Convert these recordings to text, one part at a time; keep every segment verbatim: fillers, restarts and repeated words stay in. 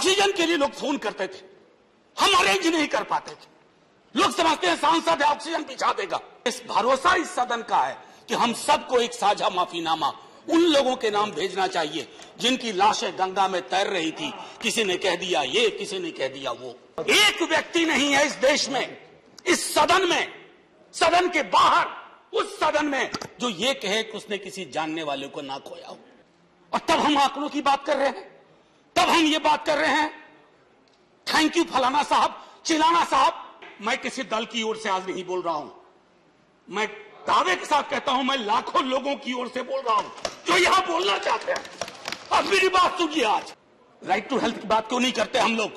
Oxygen के लिए लोग फोन करते थे, हम अरेंज नहीं कर पाते थे। लोग समझते हैं सांसद है ऑक्सीजन पहुंचा देगा। इस भरोसा इस सदन का है कि हम सबको एक साझा माफीनामा उन लोगों के नाम भेजना चाहिए जिनकी लाशें गंगा में तैर रही थी, किसी ने कह दिया ये, किसी ने कह दिया वो। एक व्यक्ति नहीं है इस देश में, इस सदन में, सदन के बाहर, उस सदन में जो ये कहे कि उसने किसी जानने वाले को ना खोया हो। और तब हम आंकड़ों की बात कर रहे हैं, तब हम ये बात कर रहे हैं थैंक यू फलाना साहब, चिलाना साहब। मैं किसी दल की ओर से आज नहीं बोल रहा हूं, मैं दावे के साथ कहता हूं, मैं लाखों लोगों की ओर से बोल रहा हूं जो यहां बोलना चाहते हैं। अब मेरी बात सुनिए, आज राइट टू हेल्थ की बात क्यों नहीं करते हम लोग?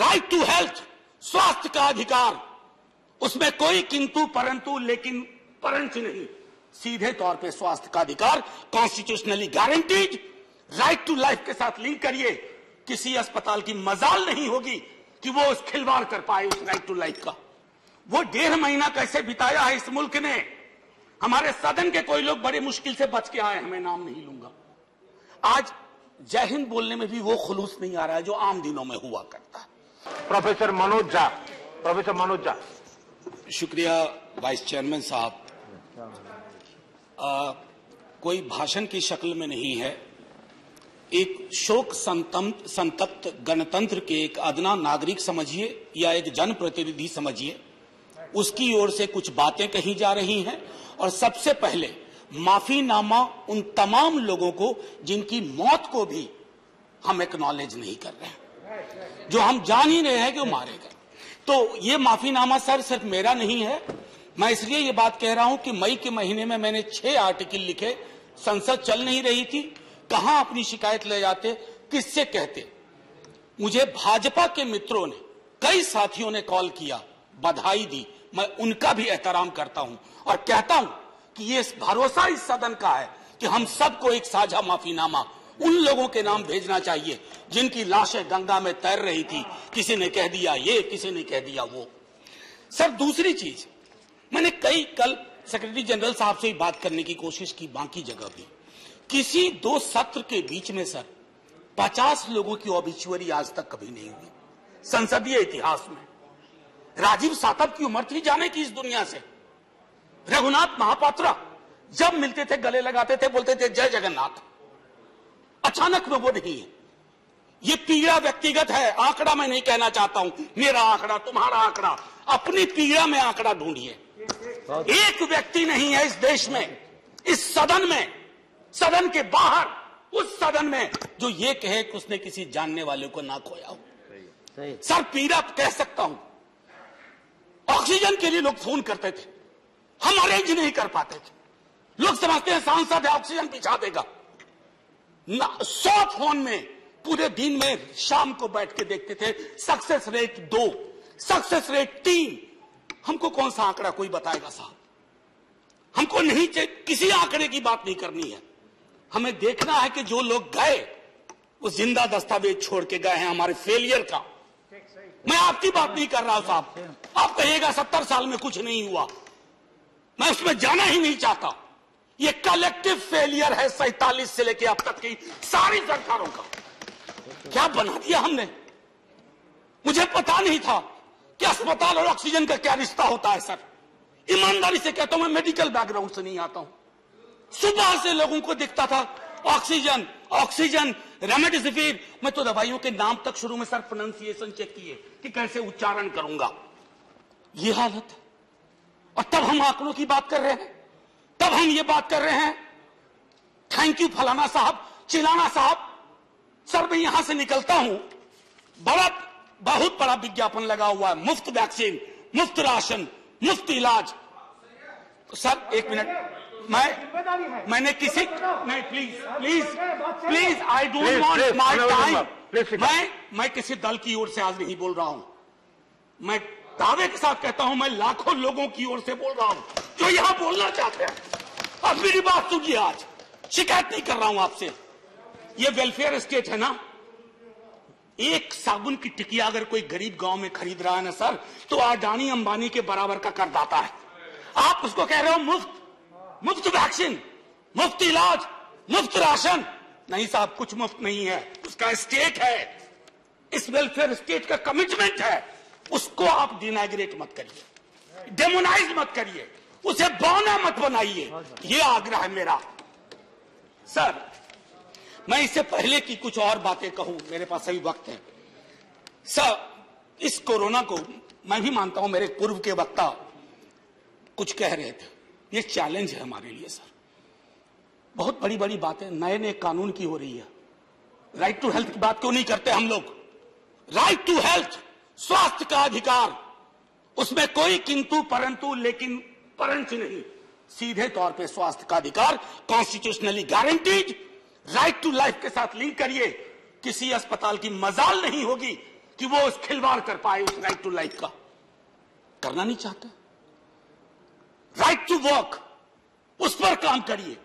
राइट टू हेल्थ, स्वास्थ्य का अधिकार, उसमें कोई किंतु परंतु लेकिन परंतु नहीं, सीधे तौर पे स्वास्थ्य का अधिकार constitutionally guaranteed. Right to life के साथ लिंक करिए, किसी अस्पताल की मजाल नहीं होगी कि वो उस खिलवाड़ कर पाए उस राइट टू लाइफ का। वो डेढ़ महीना कैसे बिताया है इस मुल्क ने, हमारे सदन के कोई लोग बड़े मुश्किल से बच के आए हैं, मैं नाम नहीं लूंगा। आज जय हिंद बोलने में भी वो खुलूस नहीं आ रहा है जो आम दिनों में हुआ करता है। Professor Manoj Jha, professor Manoj Jha. शुक्रिया वाइस चेयरमैन साहब। आ, कोई भाषण की शक्ल में नहीं है, एक शोक संतप्त गणतंत्र के एक अदना नागरिक समझिए या एक जनप्रतिनिधि समझिए, उसकी ओर से कुछ बातें कही जा रही हैं। और सबसे पहले माफीनामा उन तमाम लोगों को जिनकी मौत को भी हम एक्नॉलेज नहीं कर रहे हैं, जो हम जान ही रहे हैं कि वो मारे गए। तो ये माफीनामा सर सिर्फ मेरा नहीं है, मैं इसलिए ये बात कह रहा हूं कि मई के महीने में मैंने छह आर्टिकल लिखे, संसद चल नहीं रही थी, कहां अपनी शिकायत ले जाते, किससे कहते। मुझे भाजपा के मित्रों ने, कई साथियों ने कॉल किया, बधाई दी, मैं उनका भी एहतराम करता हूं और कहता हूं कि ये भरोसा इस सदन का है कि हम सबको एक साझा माफीनामा उन लोगों के नाम भेजना चाहिए जिनकी लाशें गंगा में तैर रही थी, किसी ने कह दिया ये, किसी ने कह दिया वो। सर दूसरी चीज, मैंने कई कल सेक्रेटरी जनरल साहब से ही बात करने की कोशिश की, बाकी जगह भी। किसी दो सत्र के बीच में सर पचास लोगों की ऑबिचुअरी आज तक कभी नहीं हुई संसदीय इतिहास में। राजीव सातव की उम्र थी जाने की इस दुनिया से, रघुनाथ महापात्रा जब मिलते थे गले लगाते थे, बोलते थे जय जगन्नाथ। अचानक में वो नहीं है। ये पीड़ा व्यक्तिगत है, आंकड़ा मैं नहीं कहना चाहता हूं, मेरा आंकड़ा, तुम्हारा आंकड़ा, अपनी पीड़ा में आंकड़ा ढूंढिए। एक व्यक्ति नहीं है इस देश में, इस सदन में, सदन के बाहर, उस सदन में जो ये कहे कि उसने किसी जानने वाले को ना खोया हो। सर पीड़ा कह सकता हूं, ऑक्सीजन के लिए लोग फोन करते थे, हम अरेंज नहीं कर पाते थे। लोग समझते हैं सांसद है ऑक्सीजन पहुंचा देगा। सौ फोन में पूरे दिन में शाम को बैठ के देखते थे, सक्सेस रेट दो, सक्सेस रेट तीन। हमको कौन सा आंकड़ा कोई बताएगा साहब? हमको नहीं चाहिए, किसी आंकड़े की बात नहीं करनी है। हमें देखना है कि जो लोग गए वो जिंदा दस्तावेज छोड़ के गए हैं हमारे फेलियर का। मैं आपकी बात नहीं कर रहा हूं साहब, आप कहिएगा सत्तर साल में कुछ नहीं हुआ, मैं उसमें जाना ही नहीं चाहता। ये कलेक्टिव फेलियर है सैतालीस से लेकर अब तक की सारी सरकारों का। क्या बना दिया हमने, मुझे पता नहीं था कि अस्पताल और ऑक्सीजन का क्या रिश्ता होता है। सर ईमानदारी से कहता हूं, मैं मेडिकल बैकग्राउंड से नहीं आता हूं। सुबह से लोगों को दिखता था ऑक्सीजन ऑक्सीजन रेमडेसिविर। मैं तो दवाइयों के नाम तक शुरू में सर प्रोनाउंसिएशन चेक किए कि कैसे उच्चारण करूंगा। ये हालत है, और तब हम आंकड़ों की बात कर रहे हैं, तब हम ये बात कर रहे हैं थैंक यू फलाना साहब, चिलाना साहब। सर मैं यहां से निकलता हूं, बड़ा बहुत बड़ा विज्ञापन लगा हुआ है, मुफ्त वैक्सीन, मुफ्त राशन, मुफ्त इलाज। सर एक मिनट, मैं मैंने किसी नहीं, please please please I don't want my time. मैं मैं किसी दल की ओर से आज नहीं बोल रहा हूं, मैं दावे के साथ कहता हूं, मैं लाखों लोगों की ओर से बोल रहा हूं जो यहां बोलना चाहते हैं। अब मेरी बात सुनिए, आज शिकायत नहीं कर रहा हूं आपसे, ये वेलफेयर स्टेट है ना। एक साबुन की टिकिया अगर कोई गरीब गांव में खरीद रहा है ना सर, तो अडानी अंबानी के बराबर का करदाता है। आप उसको कह रहे हो मुफ्त मुफ्त वैक्सीन, मुफ्त इलाज, मुफ्त राशन। नहीं साहब, कुछ मुफ्त नहीं है, उसका स्टेट है। इस वेलफेयर स्टेट का कमिटमेंट है, उसको आप डिनाइग्रेट मत करिए, डेमोनाइज मत करिए, उसे बौना मत बनाइए, ये आग्रह है मेरा। सर, मैं इससे पहले की कुछ और बातें कहूं, मेरे पास अभी वक्त है। सर, इस कोरोना को मैं भी मानता हूं, मेरे पूर्व के वक्ता कुछ कह रहे थे, ये चैलेंज है हमारे लिए। सर, बहुत बड़ी बड़ी बातें नए नए कानून की हो रही है। राइट टू हेल्थ की बात क्यों नहीं करते हम लोग? राइट टू हेल्थ, स्वास्थ्य का अधिकार, उसमें कोई किंतु परंतु लेकिन परंच नहीं, सीधे तौर पे स्वास्थ्य का अधिकार constitutionally guaranteed. Right to life के साथ लिंक करिए, किसी अस्पताल की मजाल नहीं होगी कि वो उस खिलवाड़ कर पाए उस राइट टू लाइफ का, करना नहीं चाहते। राइट टू वर्क, उस पर काम करिए।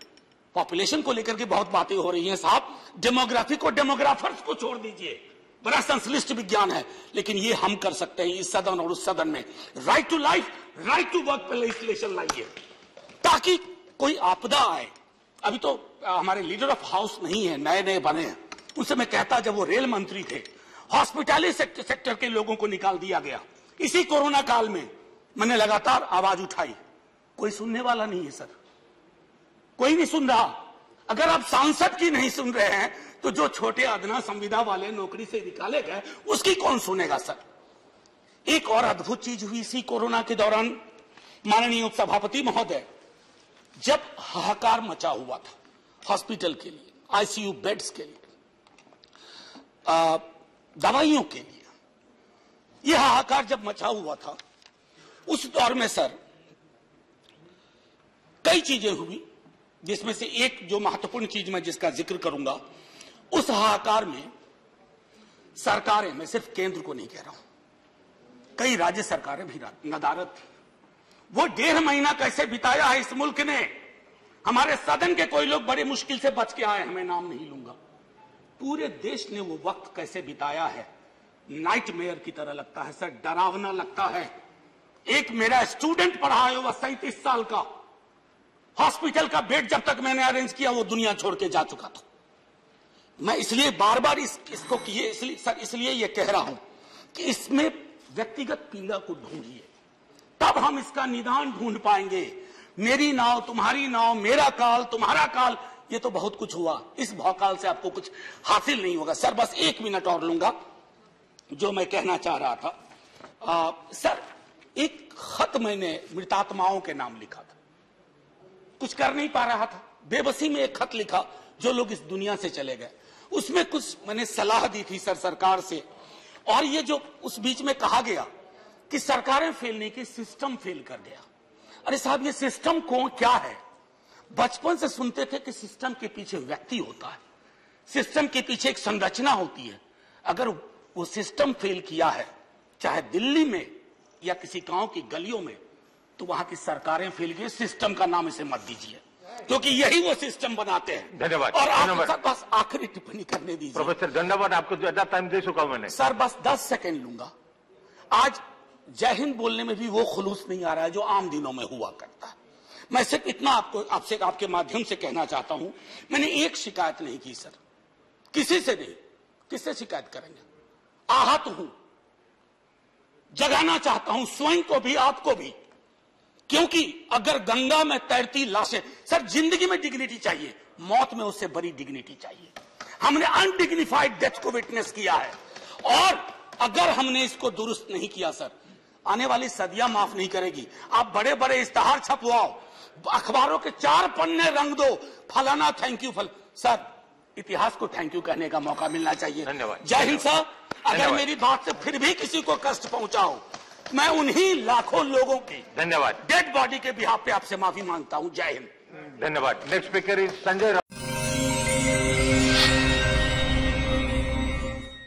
पॉपुलेशन को लेकर के बहुत बातें हो रही हैं साहब, डेमोग्राफी को डेमोग्राफर्स को छोड़ दीजिए, बड़ा संश्लिष्ट विज्ञान है, लेकिन ये हम कर सकते हैं इस सदन और उस सदन में। Right to life, right to work पर लेजिस्लेशन लाइए ताकि कोई आपदा आए। अभी तो हमारे लीडर ऑफ हाउस नहीं है, नए नए बने हैं, उनसे मैं कहता जब वो रेल मंत्री थे, हॉस्पिटैलिटी सेक्टर, सेक्टर के लोगों को निकाल दिया गया इसी कोरोना काल में, मैंने लगातार आवाज उठाई, कोई सुनने वाला नहीं है सर, कोई नहीं सुन रहा। अगर आप सांसद की नहीं सुन रहे हैं तो जो छोटे अदना संविदा वाले नौकरी से निकाले गए उसकी कौन सुनेगा सर। एक और अद्भुत चीज हुई इसी कोरोना के दौरान, माननीय उपसभापति महोदय, जब हाहाकार मचा हुआ था हॉस्पिटल के लिए, आईसीयू बेड्स के लिए, दवाइयों के लिए, यह हाहाकार जब मचा हुआ था उस दौर में सर कई चीजें हुई, जिसमें से एक जो महत्वपूर्ण चीज मैं जिसका जिक्र करूंगा, उस हाहाकार में सरकारें, मैं सिर्फ केंद्र को नहीं कह रहा हूं, कई राज्य सरकारें भी नदारद थी। वो डेढ़ महीना कैसे बिताया है इस मुल्क ने, हमारे सदन के कोई लोग बड़े मुश्किल से बच के आए, मैं नाम नहीं लूंगा, पूरे देश ने वो वक्त कैसे बिताया है, नाइटमेयर की तरह लगता है सर, डरावना लगता है। एक मेरा स्टूडेंट पढ़ा है, वह सैंतीस साल का, हॉस्पिटल का बेड जब तक मैंने अरेंज किया वो दुनिया छोड़ के जा चुका था। मैं इसलिए बार बार इस, इसको किए इसलिए सर इसलिए ये कह रहा हूं कि इसमें व्यक्तिगत पीड़ा को ढूंढिए, तब हम इसका निदान ढूंढ पाएंगे। मेरी नाव तुम्हारी नाव, मेरा काल तुम्हारा काल, ये तो बहुत कुछ हुआ, इस भौकाल से आपको कुछ हासिल नहीं होगा। सर, बस एक मिनट और लूंगा, जो मैं कहना चाह रहा था। आ, सर, एक खत मैंने मृतात्माओं के नाम लिखा था, कुछ कर नहीं पा रहा था, बेबसी में एक खत लिखा, जो लोग इस दुनिया से चले गए, उसमें कुछ मैंने सलाह दी थी सर सरकार से, और ये जो उस बीच में कहा गया कि सरकारें फेल नहीं की, सिस्टम फेल कर गया। अरे साहब, ये सिस्टम कौन क्या है? बचपन से सुनते थे कि सिस्टम के पीछे व्यक्ति होता है, सिस्टम के पीछे एक संरचना होती है। अगर वो सिस्टम फेल किया है, चाहे दिल्ली में या किसी गांव की गलियों में, तो वहां की सरकारें फेल गई, सिस्टम का नाम इसे मत दीजिए, क्योंकि यही वो सिस्टम बनाते हैं। धन्यवाद। और आप बस आखिरी टिप्पणी करने दीजिए। प्रोफेसर, धन्यवाद, आपको ज्यादा टाइम दे चुका मैंने। सर, बस दस सेकंड लूंगा। आज जय हिंद बोलने में भी वो खुलूस नहीं आ रहा है जो आम दिनों में हुआ करता है। मैं सिर्फ इतना आपको आपसे आपके माध्यम से कहना चाहता हूं, मैंने एक शिकायत नहीं की सर, किसी से नहीं, किससे शिकायत करेंगे? आहत हूं, जगाना चाहता हूं स्वयं को भी, आपको भी, क्योंकि अगर गंगा में तैरती लाशें, सर जिंदगी में डिग्निटी चाहिए, मौत में उससे बड़ी डिग्निटी चाहिए। हमने अनडिग्निफाइड डेथ को विटनेस किया है, और अगर हमने इसको दुरुस्त नहीं किया सर, आने वाली सदियां माफ नहीं करेगी। आप बड़े बड़े इश्तहार छपवाओ, अखबारों के चार पन्ने रंग दो, फलाना थैंक यू फल, सर इतिहास को थैंक यू कहने का मौका मिलना चाहिए। धन्यवाद। जय हिंद सर। अगर मेरी बात से फिर भी किसी को कष्ट पहुंचाओ, मैं उन्हीं लाखों लोगों की धन्यवाद डेड बॉडी के बिहाफ पे आपसे माफी मांगता हूं। जय हिंद। धन्यवाद। Next speaker is Sanjay.